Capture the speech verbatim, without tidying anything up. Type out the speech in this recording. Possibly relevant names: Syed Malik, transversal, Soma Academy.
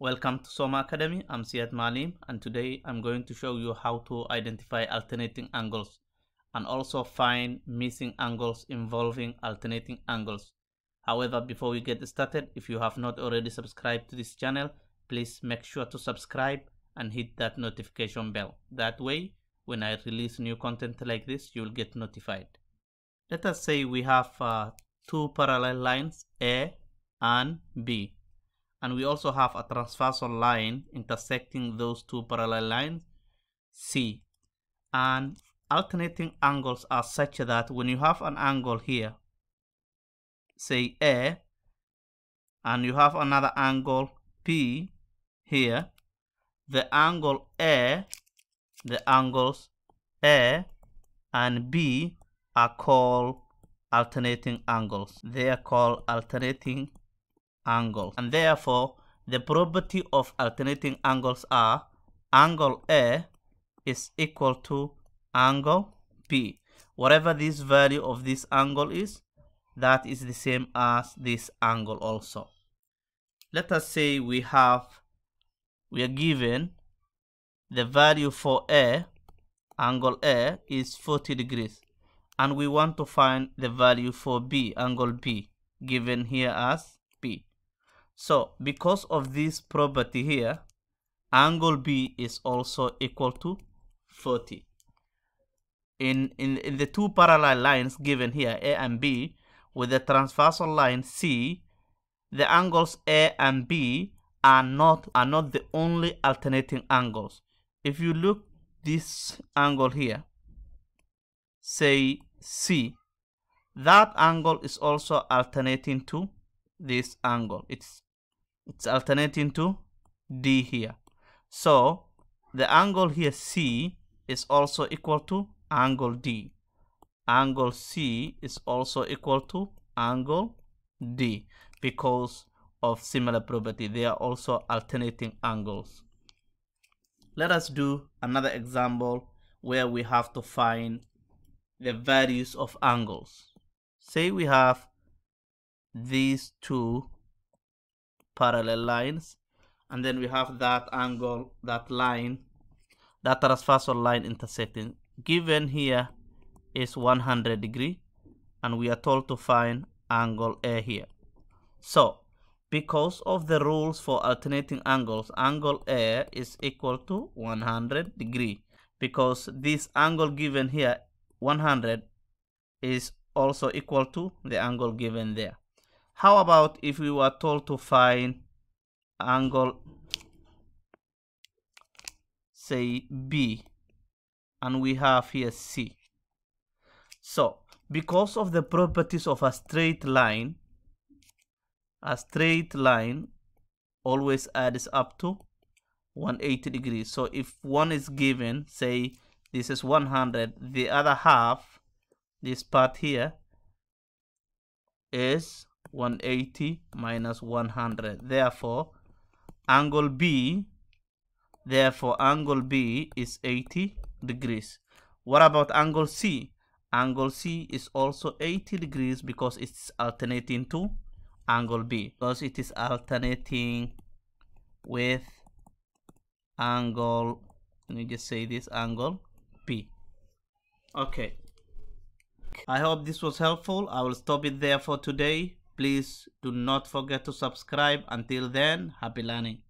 Welcome to Soma Academy. I'm Syed Malik, and today I'm going to show you how to identify alternating angles and also find missing angles involving alternating angles. However, before we get started, if you have not already subscribed to this channel, please make sure to subscribe and hit that notification bell. That way, when I release new content like this, you'll get notified. Let us say we have uh, two parallel lines, A and B. And we also have a transversal line intersecting those two parallel lines, C. And alternating angles are such that when you have an angle here, say A, and you have another angle P here, the angle A, the angles A and B are called alternating angles. They are called alternating angles, and therefore the property of alternating angles are angle A is equal to angle P. Whatever this value of this angle is, that is the same as this angle also. Let us say we have we are given the value for A, angle A is forty degrees, and we want to find the value for B, angle B, given here as P. So because of this property here, angle B is also equal to forty. In, in, in the two parallel lines given here, A and B, with the transversal line C, the angles A and B are not, are not the only alternating angles. If you look this angle here, say C, that angle is also alternating to this angle. It's, it's alternating to D here. So the angle here C is also equal to angle D. Angle C is also equal to angle D because of similar property. They are also alternating angles. Let us do another example where we have to find the values of angles. Say we have these two parallel lines, and then we have that angle, that line, that transversal line intersecting. Given here is one hundred degree, and we are told to find angle A here. So because of the rules for alternating angles, angle A is equal to one hundred degree, because this angle given here, one hundred, is also equal to the angle given there. How about if we were told to find angle, say B, and we have here C? So because of the properties of a straight line, a straight line always adds up to one hundred eighty degrees. So if one is given, say this is one hundred, the other half, this part here, is one hundred eighty minus one hundred. Therefore, angle B, therefore angle B is eighty degrees. What about angle C? Angle C is also eighty degrees because it's alternating to angle B, because it is alternating with angle, let me just say this, angle P. Okay, I hope this was helpful. I will stop it there for today. Please do not forget to subscribe. Until then, happy learning.